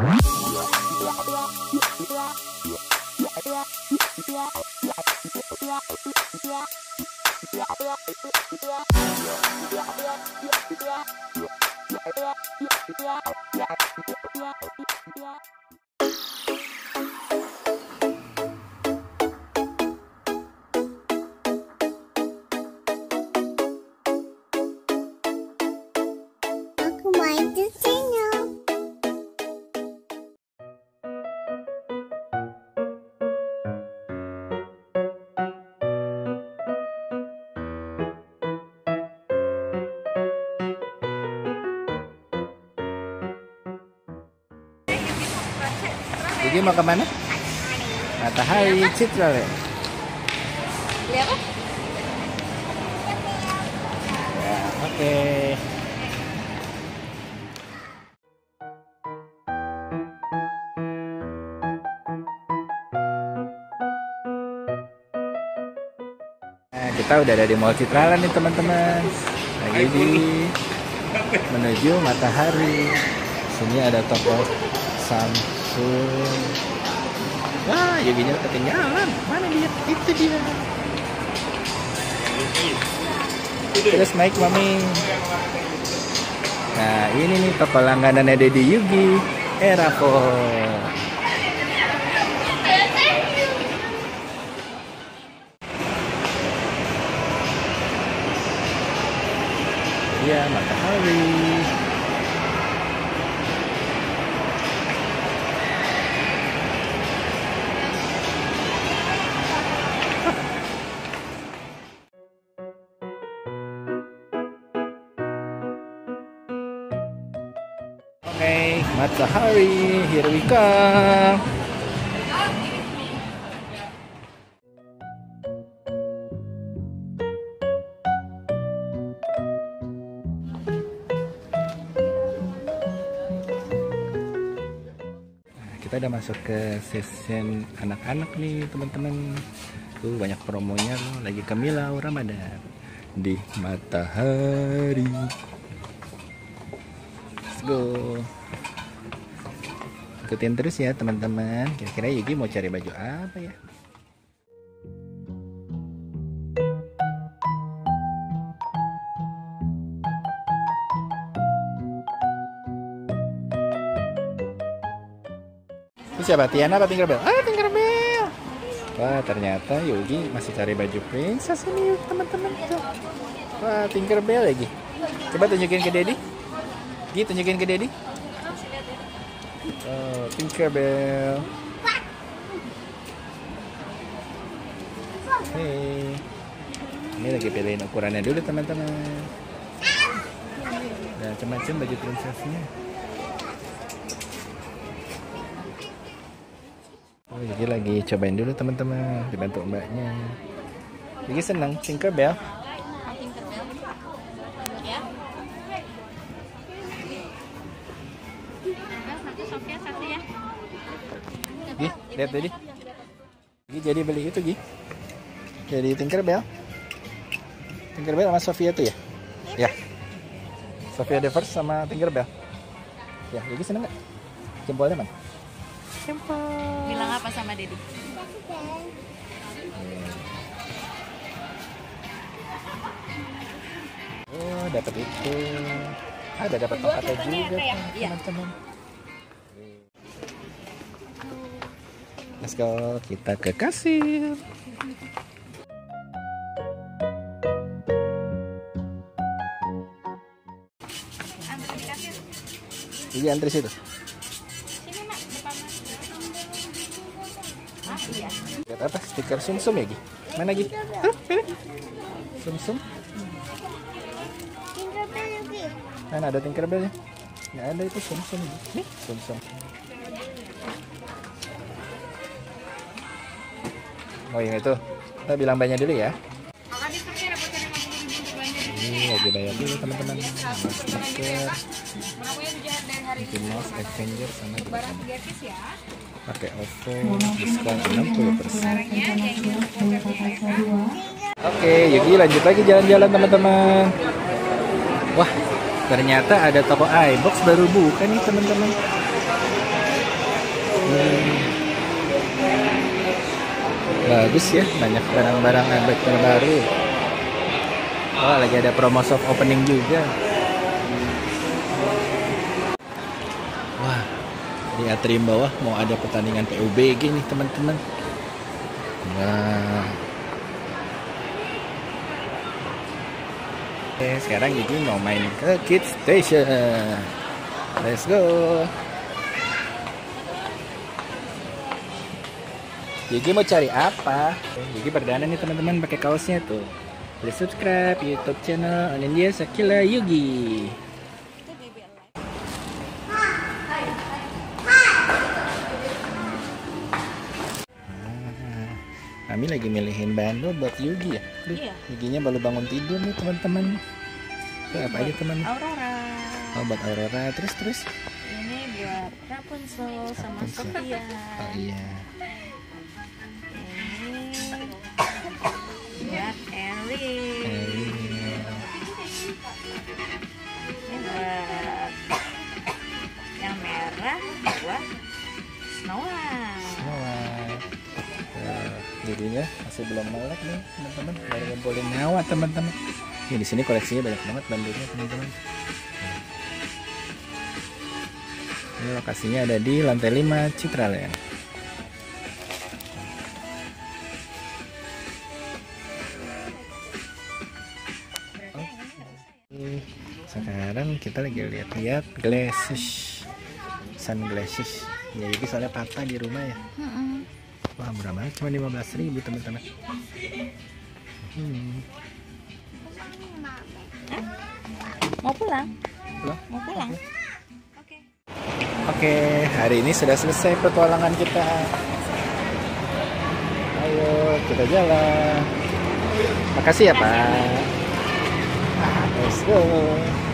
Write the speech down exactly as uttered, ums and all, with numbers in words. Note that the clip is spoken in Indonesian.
Aku main di sini. Jadi mau kemana? Matahari Citraland. Ya, oke. Okay. Nah, kita udah ada di Mall Citraland nih teman-teman. Lagi di menuju Matahari. Sini ada toko Samsung. Wah, Yoginya ketinggalan. Mana dia? Itu dia. Terus naik mami. Nah, ini nih toko langganannya Dedi Yugi, Erafo. Iya, Matahari. Okay, Matahari, here we come. Nah, kita udah masuk ke season anak-anak nih teman-teman. Tuh banyak promonya loh, lagi Kemilau Ramadan di Matahari. Let's go. Ikutin terus ya teman-teman. Kira-kira Yugi mau cari baju apa ya? Itu siapa? Tiana apa Tinkerbell? Ah, Tinkerbell. Wah, ternyata Yugi masih cari baju princess ini teman-teman. Wah, Tinkerbell lagi. Coba tunjukin ke Daddy. Gi, tunjukin ke Daddy. Oh, Tinkerbell. Hey. Ini lagi pilihin ukurannya dulu teman-teman. Nah, macam-macam baju princessnya. Oh, jadi lagi cobain dulu teman-teman, dibantu mbaknya. Jadi senang Tinkerbell. Gi, lihat tadi. Gi jadi beli itu Gi. Jadi Tinkerbell. Tinkerbell sama Sofia itu ya? Ya. Sofia the First sama Tinkerbell. Ya, Gi seneng nggak? Jempolnya mana? Jempol. Bilang apa sama Dedi? Oh, dapat itu. Ada dapat tongkatnya juga, teman-teman. Let's go, kita ke kasir. Antri di kasir. Iya, antri situ. Sini, Mak, depan. Ah, iya. Lihat apa? Stiker sumsum ya, Gi? Mana, Gi? Tuh, pilih. Sumsum. Tinkerbell ya, Gi? Mana ada Tinkerbell ya? Nggak ada itu sumsum. Nih, sumsum. Oh yang itu, kita bilang banyak dulu ya. Ini lagi bayar dulu teman-teman. Stiker, Dinos, Avenger, sama pakai OVO, diskon enam puluh persen. Oke, Yugi lanjut lagi jalan-jalan teman-teman. Wah, ternyata ada toko iBox baru buka nih teman-teman. Bagus ya, banyak barang-barang iBox terbaru. Wah, lagi ada promo soft opening juga. Wah, di atrium bawah mau ada pertandingan P U B G nih teman-teman. Nah, oke, sekarang jadi mau main ke Kids Station. Let's go. Gigi mau cari apa? Gigi perdana nih teman-teman pakai kaosnya tuh. Boleh subscribe YouTube channel Anindya Shakila Yugi. Kami lagi milihin bahan lo buat Yugi ya. Duh, iya. Yuginya baru bangun tidur nih teman-teman. Apa buat aja teman? Aurora. Oh, buat Aurora, terus terus. Ini buat Rapunzel, Rapunzel. sama Sofia. Oh iya. Jadinya masih belum melek nih teman-teman, baru ngumpulin nyawa teman-teman. Ini di sini koleksinya banyak banget bandulnya teman-teman. Ini lokasinya ada di lantai lima Citraland. Sekarang kita lagi lihat-lihat glasses, sunglasses. Ya itu soalnya patah di rumah ya. Wah, murah banget, cuma lima belas ribu teman-teman. Hmm. Mau pulang? Pulang? Mau pulang? Oke. Oke, hari ini sudah selesai petualangan kita. Ayo, kita jalan. Makasih ya, Pak. Let's go.